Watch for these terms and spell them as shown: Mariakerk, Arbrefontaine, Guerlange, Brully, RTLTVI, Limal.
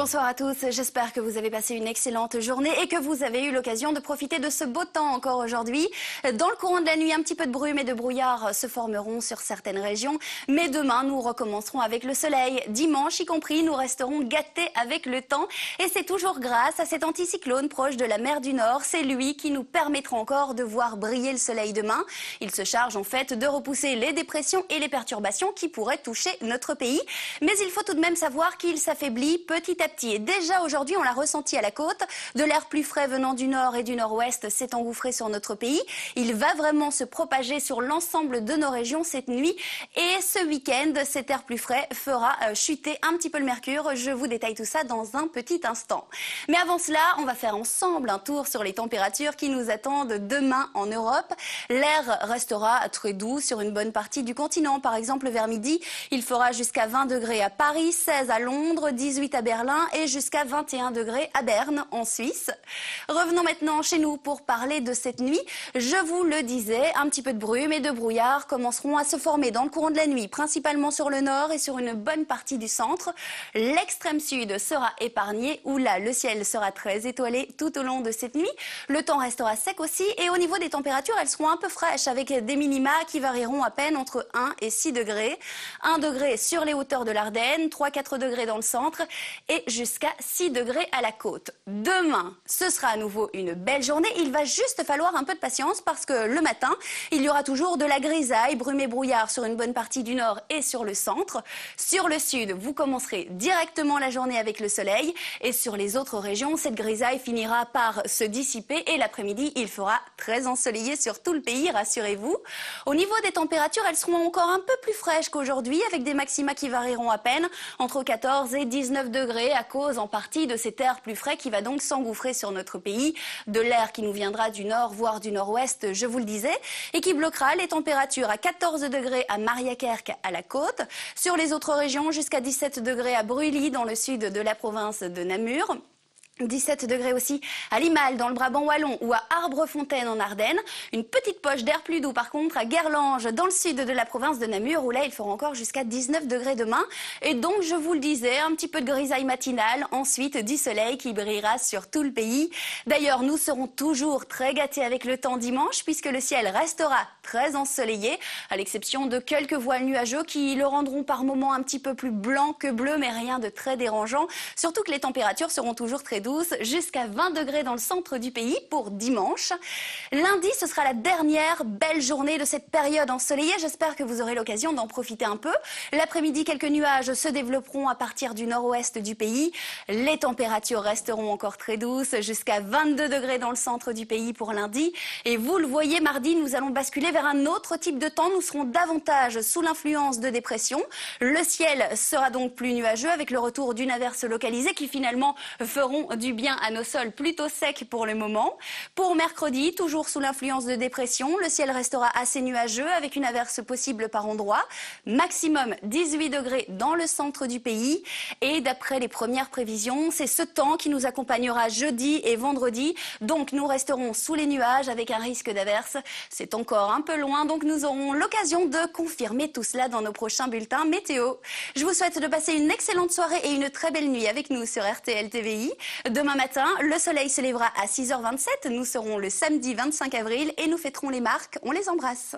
Bonsoir à tous, j'espère que vous avez passé une excellente journée et que vous avez eu l'occasion de profiter de ce beau temps encore aujourd'hui. Dans le courant de la nuit, un petit peu de brume et de brouillard se formeront sur certaines régions, mais demain nous recommencerons avec le soleil. Dimanche y compris, nous resterons gâtés avec le temps et c'est toujours grâce à cet anticyclone proche de la mer du Nord. C'est lui qui nous permettra encore de voir briller le soleil demain. Il se charge en fait de repousser les dépressions et les perturbations qui pourraient toucher notre pays. Mais il faut tout de même savoir qu'il s'affaiblit petit à petit. Et déjà aujourd'hui, on l'a ressenti à la côte. De l'air plus frais venant du nord et du nord-ouest s'est engouffré sur notre pays. Il va vraiment se propager sur l'ensemble de nos régions cette nuit. Et ce week-end, cet air plus frais fera chuter un petit peu le mercure. Je vous détaille tout ça dans un petit instant. Mais avant cela, on va faire ensemble un tour sur les températures qui nous attendent demain en Europe. L'air restera très doux sur une bonne partie du continent. Par exemple, vers midi, il fera jusqu'à 20 degrés à Paris, 16 à Londres, 18 à Berlin et jusqu'à 21 degrés à Berne, en Suisse. Revenons maintenant chez nous pour parler de cette nuit. Je vous le disais, un petit peu de brume et de brouillard commenceront à se former dans le courant de la nuit, principalement sur le nord et sur une bonne partie du centre. L'extrême sud sera épargné, où là, le ciel sera très étoilé tout au long de cette nuit. Le temps restera sec aussi et au niveau des températures, elles seront un peu fraîches avec des minima qui varieront à peine entre 1 et 6 degrés. 1 degré sur les hauteurs de l'Ardenne, 3-4 degrés dans le centre et jusqu'à 6 degrés à la côte. Demain, ce sera à nouveau une belle journée. Il va juste falloir un peu de patience parce que le matin, il y aura toujours de la grisaille, brume et brouillard sur une bonne partie du nord et sur le centre. Sur le sud, vous commencerez directement la journée avec le soleil et sur les autres régions, cette grisaille finira par se dissiper et l'après-midi, il fera très ensoleillé sur tout le pays, rassurez-vous. Au niveau des températures, elles seront encore un peu plus fraîches qu'aujourd'hui avec des maxima qui varieront à peine entre 14 et 19 degrés à cause en partie de cet air plus frais qui va donc s'engouffrer sur notre pays, de l'air qui nous viendra du nord voire du nord-ouest, je vous le disais, et qui bloquera les températures à 14 degrés à Mariakerk à la côte, sur les autres régions jusqu'à 17 degrés à Brully dans le sud de la province de Namur. 17 degrés aussi à Limal dans le Brabant wallon ou à Arbrefontaine en Ardennes. Une petite poche d'air plus doux par contre à Guerlange dans le sud de la province de Namur où là il fera encore jusqu'à 19 degrés demain. Et donc je vous le disais, un petit peu de grisaille matinale, ensuite du soleil qui brillera sur tout le pays. D'ailleurs nous serons toujours très gâtés avec le temps dimanche puisque le ciel restera très ensoleillé à l'exception de quelques voiles nuageux qui le rendront par moments un petit peu plus blanc que bleu mais rien de très dérangeant. Surtout que les températures seront toujours très douces. Jusqu'à 20 degrés dans le centre du pays pour dimanche. Lundi, ce sera la dernière belle journée de cette période ensoleillée. J'espère que vous aurez l'occasion d'en profiter un peu. L'après-midi, quelques nuages se développeront à partir du nord-ouest du pays. Les températures resteront encore très douces, jusqu'à 22 degrés dans le centre du pays pour lundi. Et vous le voyez, mardi, nous allons basculer vers un autre type de temps. Nous serons davantage sous l'influence de dépressions. Le ciel sera donc plus nuageux avec le retour d'une averse localisée qui finalement feront du bien à nos sols plutôt secs pour le moment. Pour mercredi, toujours sous l'influence de dépression, le ciel restera assez nuageux avec une averse possible par endroits. Maximum 18 degrés dans le centre du pays. Et d'après les premières prévisions, c'est ce temps qui nous accompagnera jeudi et vendredi. Donc nous resterons sous les nuages avec un risque d'averse. C'est encore un peu loin, donc nous aurons l'occasion de confirmer tout cela dans nos prochains bulletins météo. Je vous souhaite de passer une excellente soirée et une très belle nuit avec nous sur RTL TVI. Demain matin, le soleil se lèvera à 6h27. Nous serons le samedi 25 avril et nous fêterons les marques. On les embrasse.